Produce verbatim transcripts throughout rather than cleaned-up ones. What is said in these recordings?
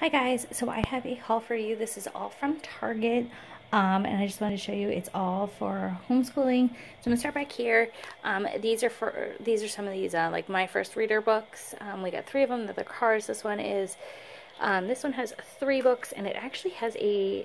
Hi guys, so I have a haul for you. This is all from Target, um, and I just wanted to show you it's all for homeschooling. So I'm gonna start back here. Um, these are for these are some of these uh, like my first reader books. Um, we got three of them. They're the Cars. This one is um, this one has three books, and it actually has a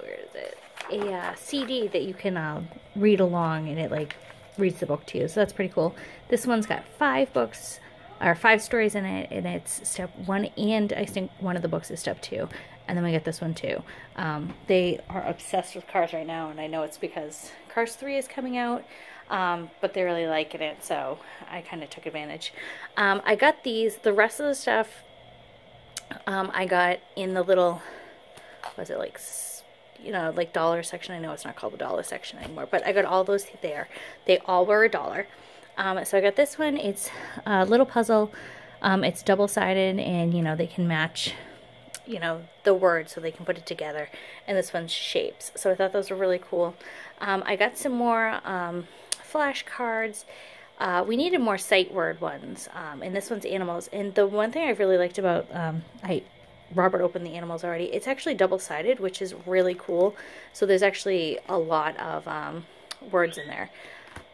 where is it a uh, C D that you can uh, read along, and it like reads the book to you. So that's pretty cool. This one's got five books. Or five stories in it, and it's step one, and I think one of the books is step two, and then we get this one too. Um, they are obsessed with Cars right now, and I know it's because Cars three is coming out, um, but they're really liking it, so I kind of took advantage. Um, I got these. The rest of the stuff um, I got in the little, was it like, you know, like dollar section? I know it's not called the dollar section anymore, but I got all those there. They all were a dollar. Um, so I got this one. It's a little puzzle. Um, it's double-sided, and, you know, they can match, you know, the words so they can put it together. And this one's shapes. So I thought those were really cool. Um, I got some more um, flashcards. Uh, we needed more sight word ones. Um, and this one's animals. And the one thing I really liked about... Um, I Robert opened the animals already. It's actually double-sided, which is really cool. So there's actually a lot of um, words in there.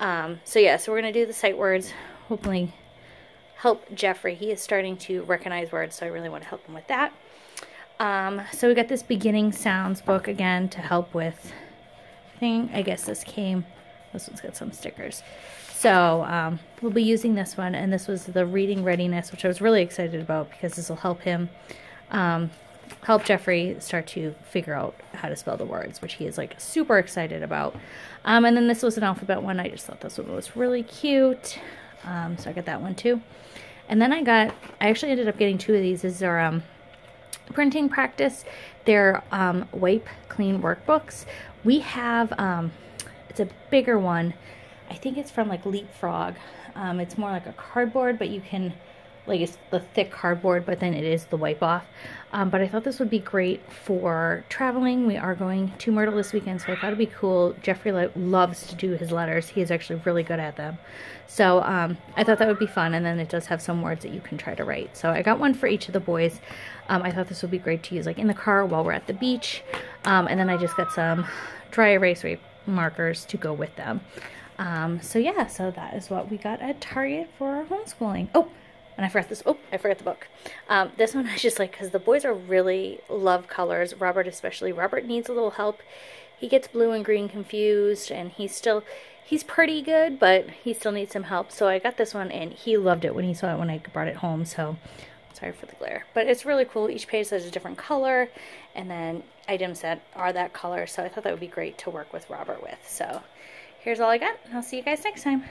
Um, so yeah, so we're going to do the sight words, hopefully help Jeffrey. He is starting to recognize words, so I really want to help him with that. Um, so we got this beginning sounds book again to help with thing. I guess this came, this one's got some stickers. So um, we'll be using this one, and this was the reading readiness, which I was really excited about because this will help him, um, help Jeffrey start to figure out how to spell the words, which he is like super excited about. Um, and then this was an alphabet one. I just thought this one was really cute. Um, so I got that one too. And then I got, I actually ended up getting two of these. These are um, printing practice. They're um, wipe clean workbooks. We have, um, it's a bigger one. I think it's from like Leapfrog. Um, it's more like a cardboard, but you can, like it's the thick cardboard, but then it is the wipe off. Um, but I thought this would be great for traveling. We are going to Myrtle this weekend, so I thought it'd be cool. Jeffrey lo loves to do his letters. He is actually really good at them. So um, I thought that would be fun, and then it does have some words that you can try to write. So I got one for each of the boys. Um, I thought this would be great to use like in the car while we're at the beach. Um, and then I just got some dry erase markers to go with them. Um, so yeah, so that is what we got at Target for our homeschooling. Oh! And I forgot this. Oh, I forgot the book. Um, this one I just like because the boys are really love colors. Robert especially. Robert needs a little help. He gets blue and green confused, and he's still, he's pretty good, but he still needs some help. So I got this one, and he loved it when he saw it when I brought it home. So sorry for the glare, but it's really cool. Each page has a different color, and then items that are that color. So I thought that would be great to work with Robert with. So here's all I got. I'll see you guys next time.